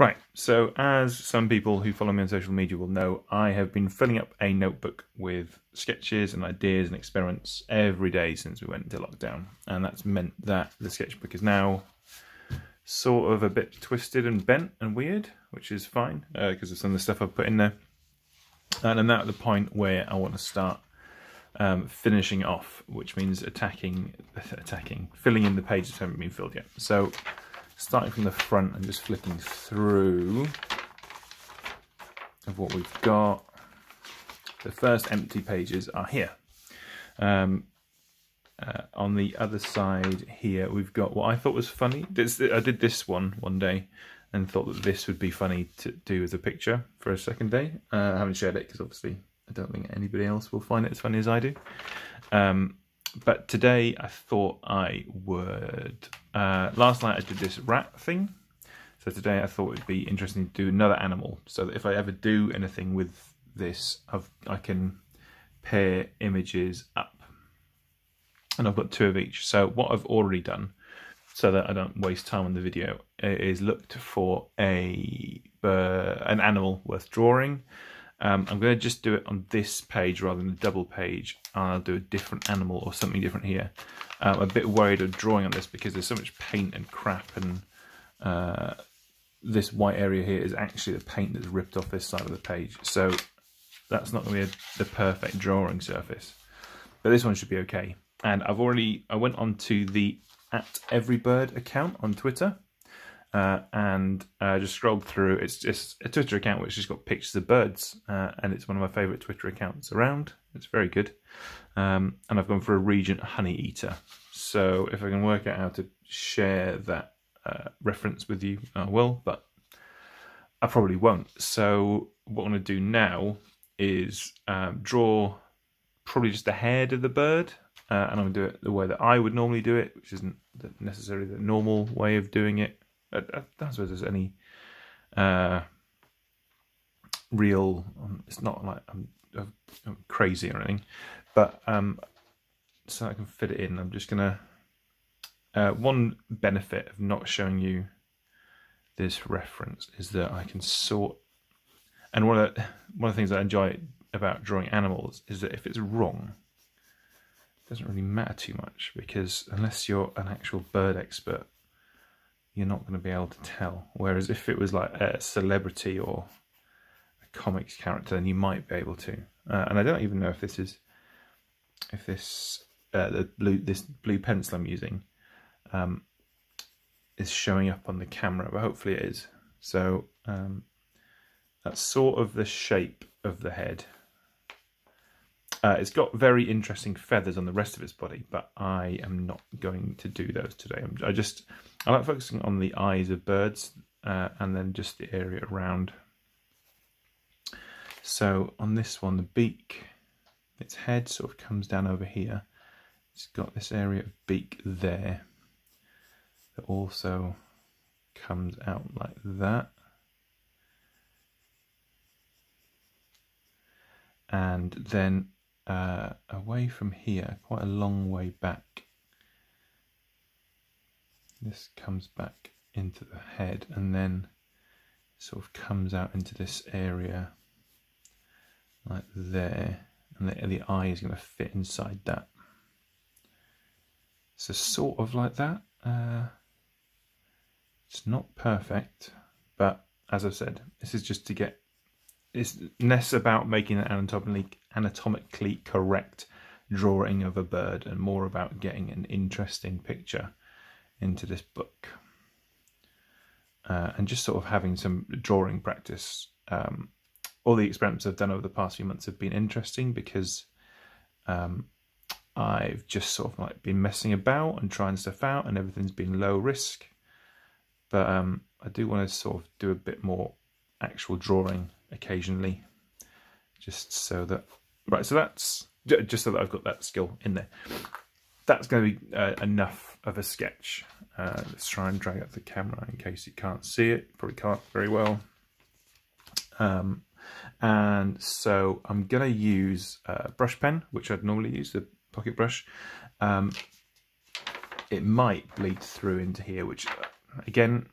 Right, so as some people who follow me on social media will know, I have been filling up a notebook with sketches and ideas and experiments every day since we went into lockdown. And that's meant that the sketchbook is now sort of a bit twisted and bent and weird, which is fine, because of some of the stuff I've put in there. And I'm now at the point where I want to start finishing off, which means filling in the pages that haven't been filled yet. So starting from the front and just flicking through of what we've got. The first empty pages are here. On the other side here, we've got what I thought was funny. I did this one day and thought that this would be funny to do as a picture for a second day. I haven't shared it because obviously I don't think anybody else will find it as funny as I do. But today I thought I would... last night I did this rat thing. So today I thought it'd be interesting to do another animal, so that if I ever do anything with this, I can pair images up. And I've got two of each. So what I've already done, so that I don't waste time on the video, is looked for an animal worth drawing. I'm going to just do it on this page rather than a double page. I'll do a different animal or something different here. I'm a bit worried of drawing on this because there's so much paint and crap, and this white area here is actually the paint that's ripped off this side of the page. So that's not going to be the perfect drawing surface. But this one should be okay. And I went on to the @everybird account on Twitter. And I just scrolled through. It's just a Twitter account which has got pictures of birds, and it's one of my favourite Twitter accounts around. It's very good. And I've gone for a Regent Honeyeater. So if I can work out how to share that reference with you, I will, but I probably won't. So what I'm going to do now is draw probably just the head of the bird, and I'm going to do it the way that I would normally do it, which isn't necessarily the normal way of doing it. I don't suppose there's any real... It's not like I'm crazy or anything, but so I can fit it in. I'm just going to... one benefit of not showing you this reference is that I can sort... And one of the things I enjoy about drawing animals is that if it's wrong, it doesn't really matter too much, because unless you're an actual bird expert, you're not going to be able to tell. Whereas if it was like a celebrity or a comics character, then you might be able to. And I don't even know if this is, this blue pencil I'm using is showing up on the camera, but hopefully it is. So that's sort of the shape of the head. It's got very interesting feathers on the rest of its body, but I am not going to do those today. I like focusing on the eyes of birds and then just the area around. So on this one, the beak, its head sort of comes down over here. It's got this area of beak there that also comes out like that. And then away from here, quite a long way back, this comes back into the head and then sort of comes out into this area like there, and the eye is going to fit inside that, so sort of like that. It's not perfect, but as I've said, this is just to get... It's less about making an anatomically correct drawing of a bird and more about getting an interesting picture into this book. And just sort of having some drawing practice. All the experiments I've done over the past few months have been interesting because I've just sort of like been messing about and trying stuff out, and everything's been low risk. But I do want to sort of do a bit more actual drawing occasionally, just so that... Right, so that's just so that I've got that skill in there. That's going to be enough of a sketch. Let's try and drag up the camera in case you can't see it. Probably can't very well. And so I'm going to use a brush pen, which I'd normally use, the pocket brush. It might bleed through into here, which again,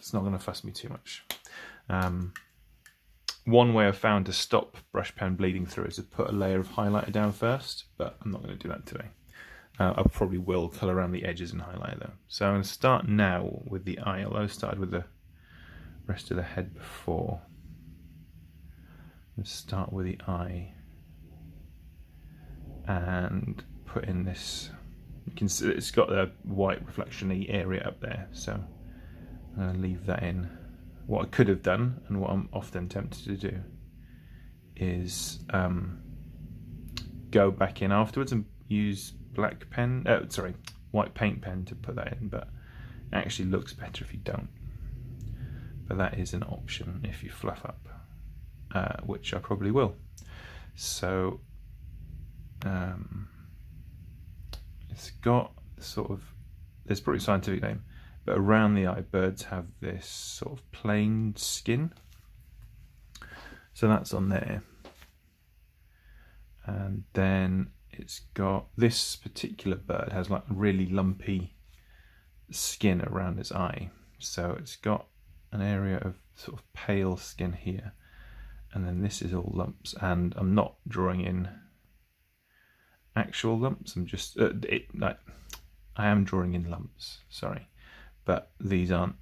it's not going to fuss me too much. One way I've found to stop brush pen bleeding through is to put a layer of highlighter down first, but I'm not going to do that today. I probably will colour around the edges and highlight them. So I'm going to start now with the eye, although I started with the rest of the head before. Let's start with the eye and put in this. You can see it's got the white reflection-y area up there, so I'm going to leave that in. What I could have done, and what I'm often tempted to do, is go back in afterwards and use white paint pen to put that in, but it actually looks better if you don't. But that is an option if you fluff up, which I probably will. So it's got sort of, there's probably a scientific name, but around the eye, birds have this sort of plain skin. So that's on there. And then it's got, this particular bird has like really lumpy skin around its eye. So it's got an area of sort of pale skin here. And then this is all lumps, and I'm not drawing in actual lumps. I'm just, I am drawing in lumps, sorry. But these aren't,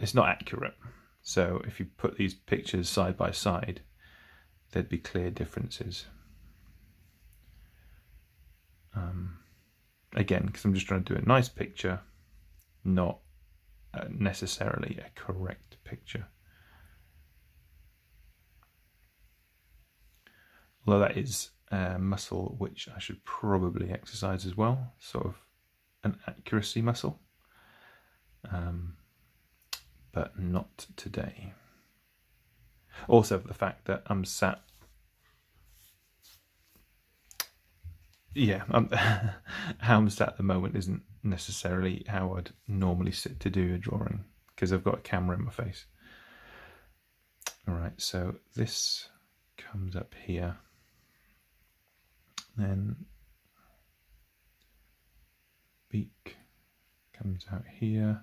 it's not accurate. So if you put these pictures side by side, there'd be clear differences. Again, because I'm just trying to do a nice picture, not necessarily a correct picture. Although that is a muscle which I should probably exercise as well, sort of an accuracy muscle, but not today. Also, the fact that I'm sat, how I'm sat at the moment isn't necessarily how I'd normally sit to do a drawing, because I've got a camera in my face. All right, so this comes up here, then beak comes out here,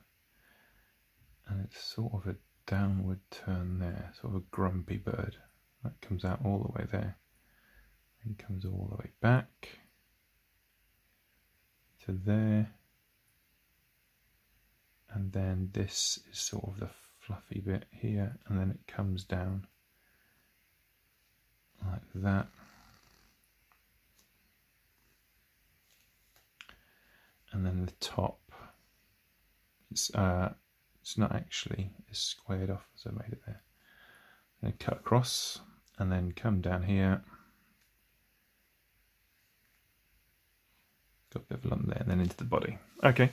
and it's sort of a downward turn there, sort of a grumpy bird. That comes out all the way there, and comes all the way back to there, and then this is sort of the fluffy bit here, and then it comes down like that. And then the top, it's not actually as squared off as I made it there. Then cut across and then come down here. Got a bit of a lump there, and then into the body. Okay,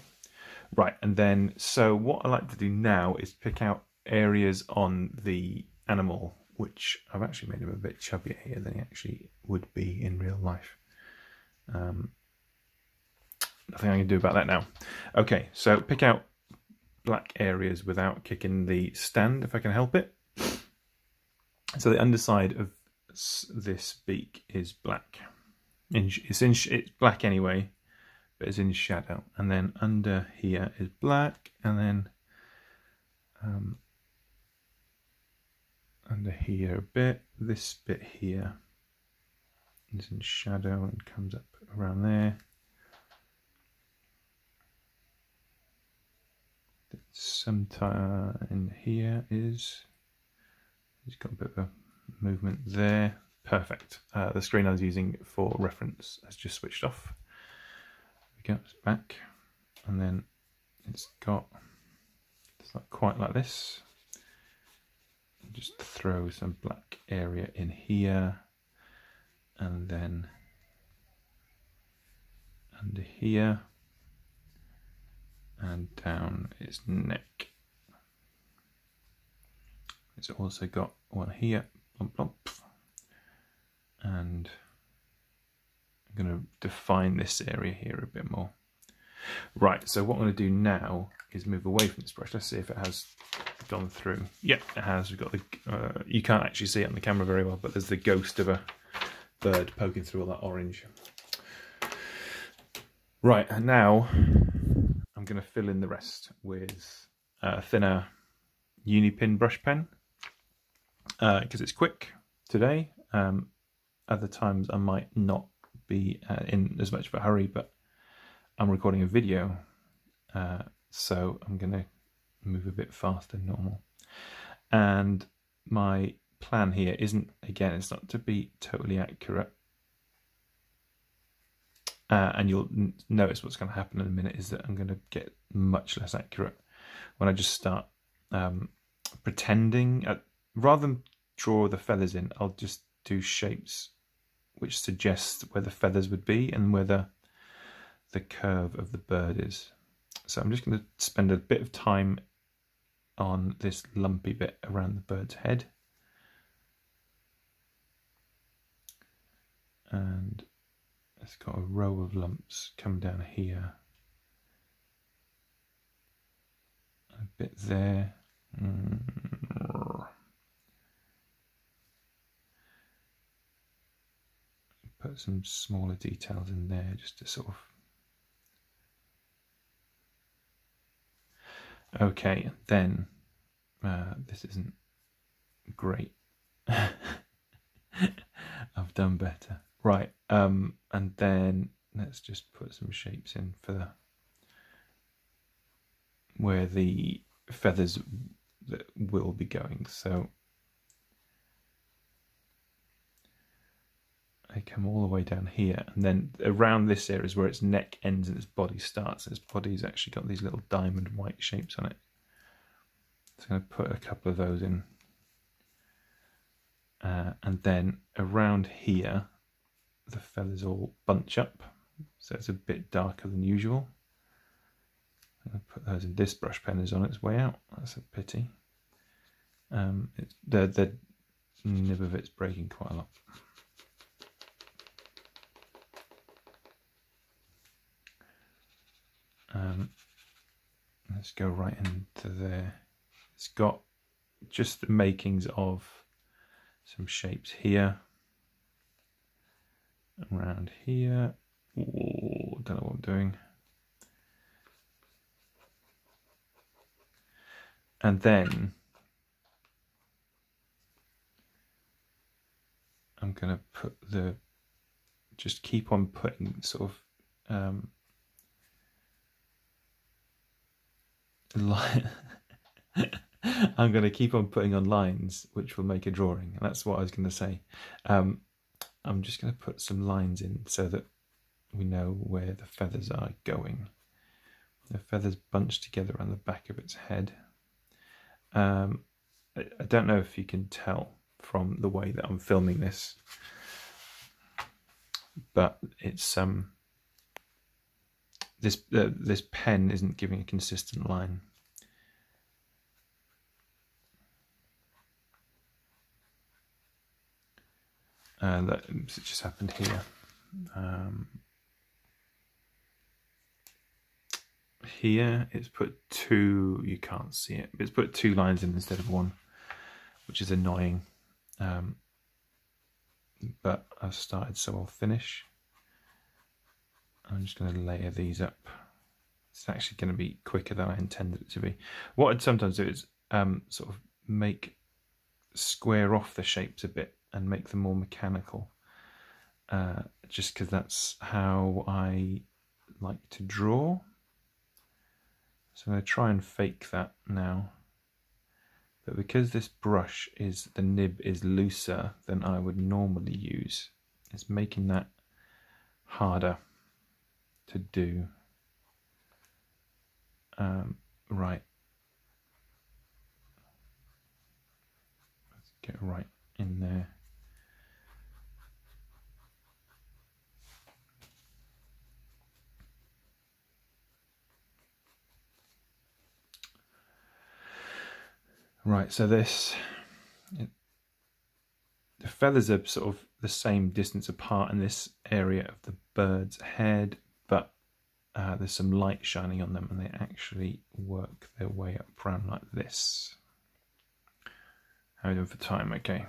right, and then, so what I like to do now is pick out areas on the animal, which I've actually made him a bit chubbier here than he actually would be in real life. Nothing I can do about that now. Okay, so pick out black areas without kicking the stand, if I can help it. So the underside of this beak is black. It's black anyway, but it's in shadow. And then under here is black, and then under here a bit. This bit here is in shadow and comes up around there. Sometime in here it's got a bit of a movement there. Perfect. The screen I was using for reference has just switched off. There we go, it's back, and then it's not quite like this. Just throw some black area in here, and then under here. And down its neck. It's also got one here, plump, plump. And I'm going to define this area here a bit more. Right, so what I'm going to do now is move away from this brush. Let's see if it has gone through. Yep, it has. We've got the, you can't actually see it on the camera very well, but there's the ghost of a bird poking through all that orange. Right, and now I'm going to fill in the rest with thinner Unipin brush pen because it's quick today. Other times I might not be in as much of a hurry, but I'm recording a video, so I'm going to move a bit faster than normal. And my plan here isn't, again, it's not to be totally accurate. And you'll notice what's going to happen in a minute is that I'm going to get much less accurate when I just start pretending. Rather than draw the feathers in, I'll just do shapes which suggest where the feathers would be and where the curve of the bird is. So I'm just going to spend a bit of time on this lumpy bit around the bird's head. And it's got a row of lumps come down here, a bit there, put some smaller details in there just to sort of, okay, then this isn't great. I've done better. Right, and then let's just put some shapes in for where the feathers that will be going. So they come all the way down here, and then around this area is where its neck ends and its body starts. Its body's actually got these little diamond white shapes on it. So I'm going to put a couple of those in. And then around here, the feathers all bunch up, so it's a bit darker than usual. I'm going to put those in. This brush pen is on its way out, that's a pity. The nib of it's breaking quite a lot. Let's go right into there. It's got just the makings of some shapes here. Around here, oh, don't know what I'm doing. And then I'm going to put the, just keep on putting sort of I'm going to keep on putting on lines which will make a drawing. That's what I was going to say. I'm just going to put some lines in so that we know where the feathers are going. The feathers bunch together on the back of its head. I don't know if you can tell from the way that I'm filming this, but it's this pen isn't giving a consistent line. That just happened here. Here it's put two, you can't see it, but it's put two lines in instead of one, which is annoying. But I've started, so I'll finish. I'm just going to layer these up. It's actually going to be quicker than I intended it to be. What I'd sometimes do is sort of square off the shapes a bit and make them more mechanical, just because that's how I like to draw. So I'm going to try and fake that now, but because this brush is, the nib is looser than I would normally use, it's making that harder to do. Right, let's get right in there. Right, so the feathers are sort of the same distance apart in this area of the bird's head, but there's some light shining on them and they actually work their way up around like this. How are we doing for time? Okay. I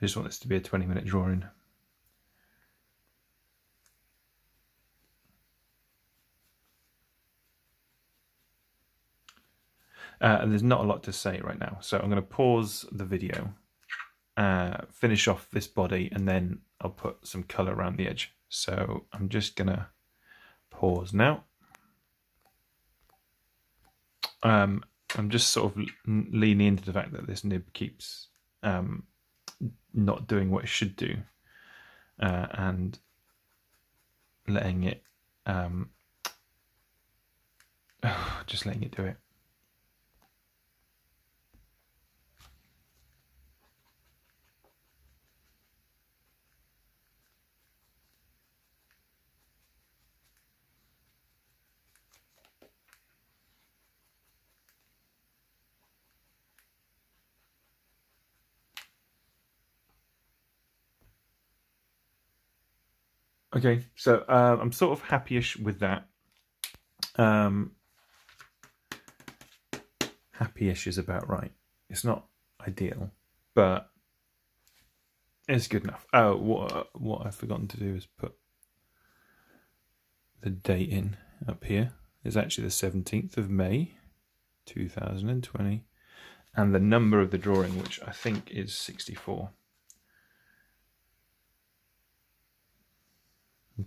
just want this to be a 20-minute drawing. And there's not a lot to say right now. So I'm going to pause the video, finish off this body, and then I'll put some colour around the edge. So I'm just going to pause now. I'm just sort of leaning into the fact that this nib keeps not doing what it should do, and letting it just letting it do it. Okay, so I'm sort of happy-ish with that. Happy-ish is about right. It's not ideal, but it's good enough. Oh, what I've forgotten to do is put the date in up here. It's actually the 17th of May, 2020. And the number of the drawing, which I think is 64.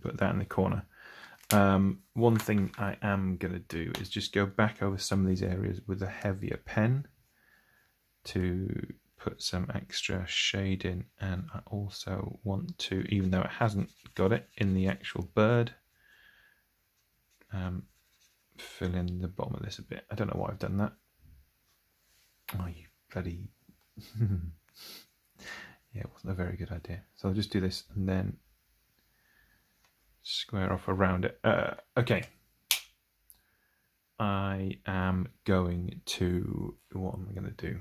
Put that in the corner. One thing I am going to do is just go back over some of these areas with a heavier pen to put some extra shade in, and I also want to, even though it hasn't got it in the actual bird, fill in the bottom of this a bit. I don't know why I've done that. Oh, you bloody... Yeah, it wasn't a very good idea. So I'll just do this and then square off around it. Okay, I am going to, what am I going to do?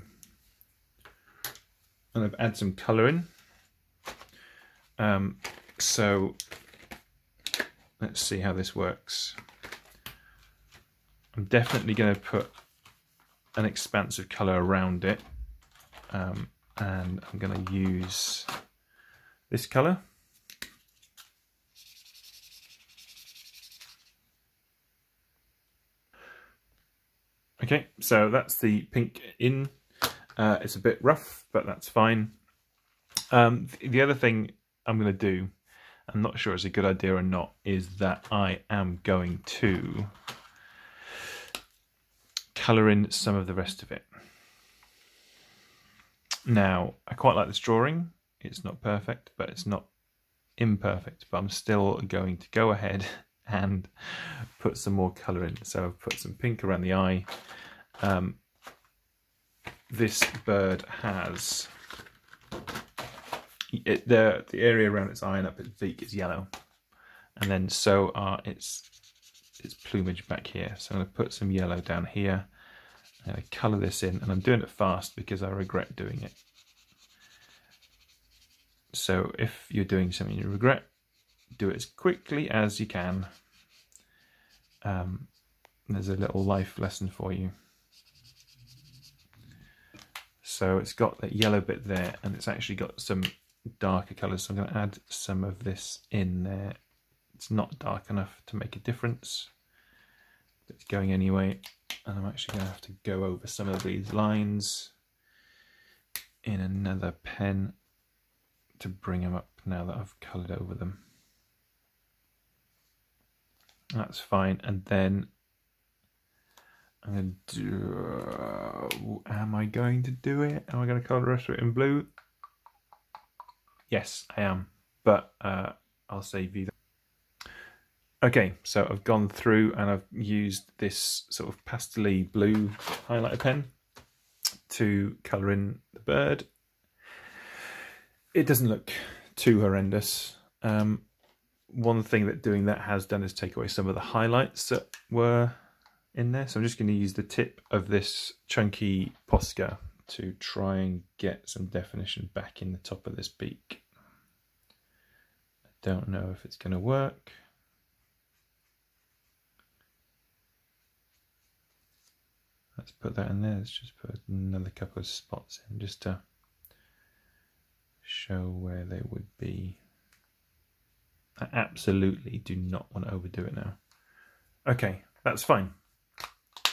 I'm going to add some colour in. So let's see how this works. I'm definitely going to put an expansive colour around it, and I'm going to use this colour. Okay, so that's the pink in. It's a bit rough, but that's fine. The other thing I'm going to do, I'm not sure it's a good idea or not, is that I am going to colour in some of the rest of it. Now, I quite like this drawing. It's not perfect, but it's not imperfect. But I'm still going to go ahead and put some more colour in. So I've put some pink around the eye. This bird has it, the area around its eye and up its beak is yellow, and then so are its plumage back here. So I'm going to put some yellow down here. I'm going to colour this in, and I'm doing it fast because I regret doing it. So if you're doing something you regret, do it as quickly as you can. There's a little life lesson for you. So it's got that yellow bit there, and it's actually got some darker colours, so I'm going to add some of this in there. It's not dark enough to make a difference, but it's going anyway, and I'm actually going to have to go over some of these lines in another pen to bring them up now that I've coloured over them. That's fine, and then I'm going to do... Am I going to do it? Am I going to colour the rest of it in blue? Yes, I am, but I'll save you that. Okay, so I've gone through and I've used this sort of pastel-y blue highlighter pen to colour in the bird. It doesn't look too horrendous. One thing that doing that has done is take away some of the highlights that were in there. So I'm just going to use the tip of this chunky Posca to try and get some definition back in the top of this beak. I don't know if it's going to work. Let's put that in there. Let's just put another couple of spots in just to show where they would be. I absolutely do not want to overdo it now. Okay, that's fine.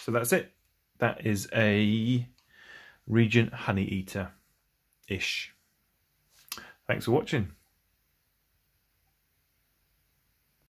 So that's it. That is a Regent Honeyeater-ish. Thanks for watching.